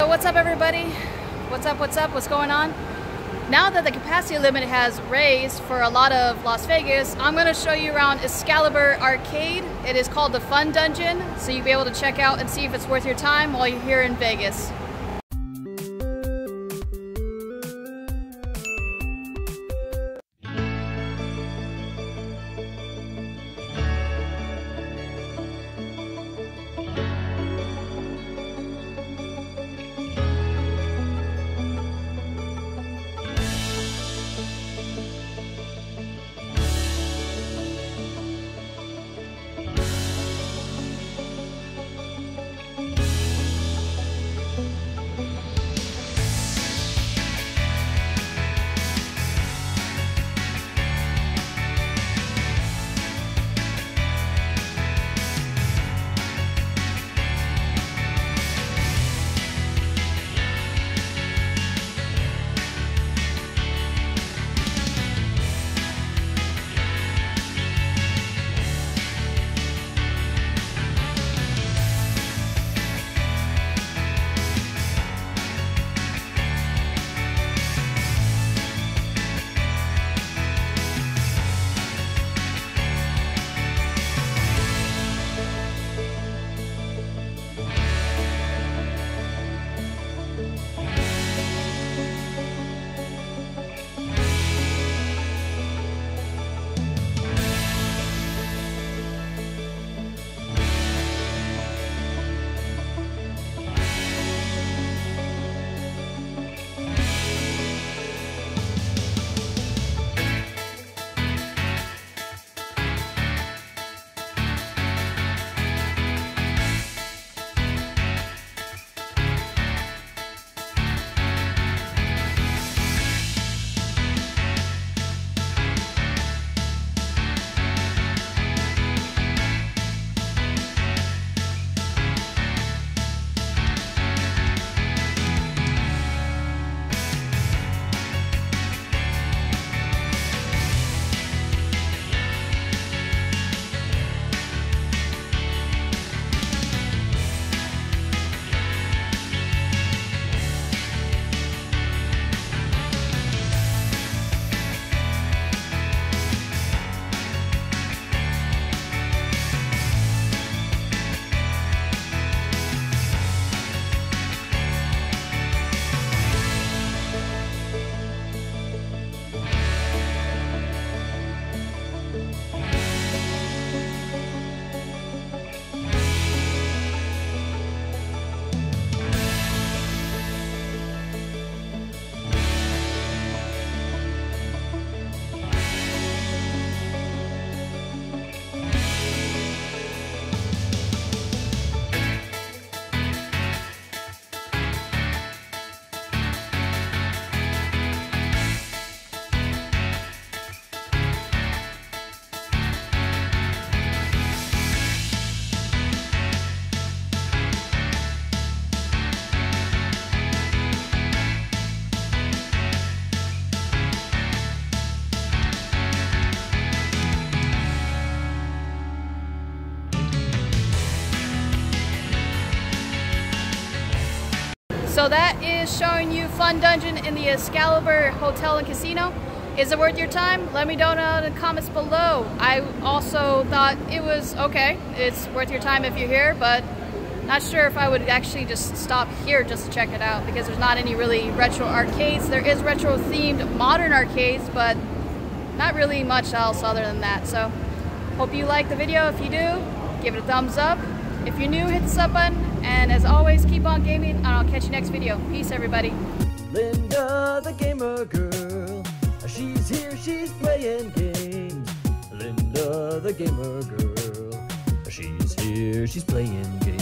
So what's up, everybody? What's up? What's going on? Now that the capacity limit has raised for a lot of Las Vegas, I'm going to show you around Excalibur Arcade. It is called the Fun Dungeon, so you'll be able to check out and see if it's worth your time while you're here in Vegas. So that is showing you Fun Dungeon in the Excalibur Hotel and Casino. Is it worth your time? Let me know down in the comments below. I also thought it was okay. It's worth your time if you're here, but not sure if I would actually just stop here just to check it out because there's not any really retro arcades. There is retro themed modern arcades, but not really much else other than that. So hope you like the video. If you do, give it a thumbs up. If you're new, hit the sub button, and as always, keep on gaming, and I'll catch you next video. Peace, everybody. Linda, the gamer girl, she's here, she's playing games. Linda, the gamer girl, she's here, she's playing games.